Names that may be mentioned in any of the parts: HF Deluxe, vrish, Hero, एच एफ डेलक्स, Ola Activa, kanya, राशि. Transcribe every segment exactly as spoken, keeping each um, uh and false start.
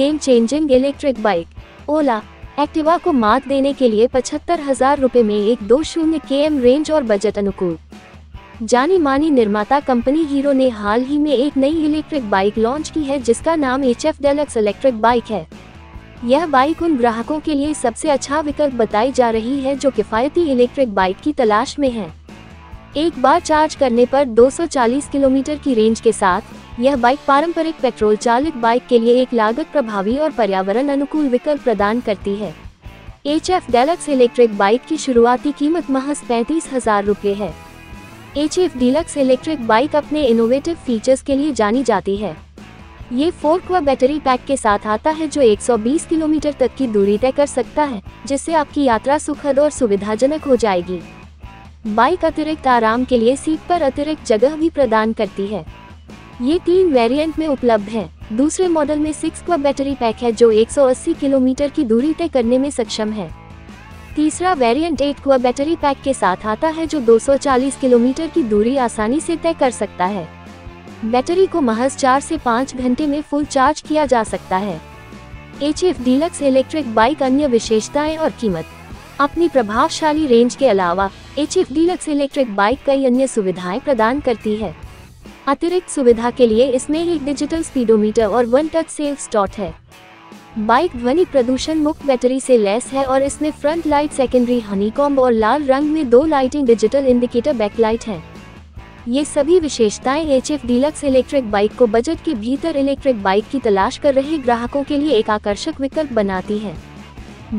Game changing electric bike Ola Activa को मात देने के लिए पचहत्तर हजार रूपए में एक दो शून्य के एम रेंज और बजट अनुकूल जानी मानी निर्माता कंपनी हीरो ने हाल ही में एक नई इलेक्ट्रिक बाइक लॉन्च की है, जिसका नाम एच एफ डेलक्स electric bike है। यह बाइक उन ग्राहकों के लिए सबसे अच्छा विकल्प बताई जा रही है जो किफायती इलेक्ट्रिक बाइक की तलाश में है। एक बार चार्ज करने पर दो सौ चालीस किलोमीटर की रेंज के साथ यह बाइक पारंपरिक पेट्रोल चालित बाइक के लिए एक लागत प्रभावी और पर्यावरण अनुकूल विकल्प प्रदान करती है। एच एफ डेलक्स electric bike की शुरुआती कीमत महज पैंतीस हजार रुपये है। H F deluxe electric bike अपने इनोवेटिव फीचर्स के लिए जानी जाती है। ये फोर्क व बैटरी पैक के साथ आता है जो एक सौ बीस किलोमीटर तक की दूरी तय कर सकता है, जिससे आपकी यात्रा सुखद और सुविधाजनक हो जाएगी। बाइक अतिरिक्त आराम के लिए सीट पर अतिरिक्त जगह भी प्रदान करती है। ये तीन वेरिएंट में उपलब्ध है। दूसरे मॉडल में सिक्स क्वा बैटरी पैक है जो एक सौ अस्सी किलोमीटर की दूरी तय करने में सक्षम है। तीसरा वेरिएंट एट क्वा बैटरी पैक के साथ आता है जो दो सौ चालीस किलोमीटर की दूरी आसानी से तय कर सकता है। बैटरी को महज चार से पाँच घंटे में फुल चार्ज किया जा सकता है। H F deluxe electric bike अन्य विशेषताएं और कीमत। अपनी प्रभावशाली रेंज के अलावा H F deluxe electric bike कई अन्य सुविधाएं प्रदान करती है। अतिरिक्त सुविधा के लिए इसमें एक डिजिटल स्पीडोमीटर और वन टच सेल्फ स्टार्ट है। बाइक ध्वनि प्रदूषण मुक्त बैटरी से लैस है और इसमें फ्रंट लाइट, सेकेंडरी हनीकॉम्ब और लाल रंग में दो लाइटिंग डिजिटल इंडिकेटर बैकलाइट है। ये सभी विशेषताएं H F deluxe electric bike को बजट के भीतर इलेक्ट्रिक बाइक की तलाश कर रहे ग्राहकों के लिए एक आकर्षक विकल्प बनाती है।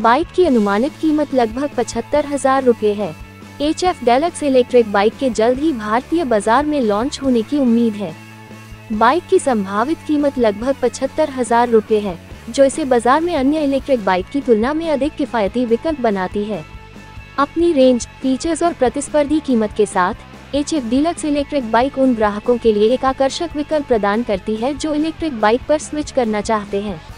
बाइक की अनुमानित कीमत लगभग पचहत्तर हजार रुपये है। एच एफ डेलक्स electric bike के जल्द ही भारतीय बाजार में लॉन्च होने की उम्मीद है। बाइक की संभावित कीमत लगभग पचहत्तर हजार रुपये है, जो इसे बाजार में अन्य इलेक्ट्रिक बाइक की तुलना में अधिक किफायती विकल्प बनाती है। अपनी रेंज, फीचर्स और प्रतिस्पर्धी कीमत के साथ H F deluxe electric bike उन ग्राहकों के लिए एक आकर्षक विकल्प प्रदान करती है जो इलेक्ट्रिक बाइक पर स्विच करना चाहते हैं।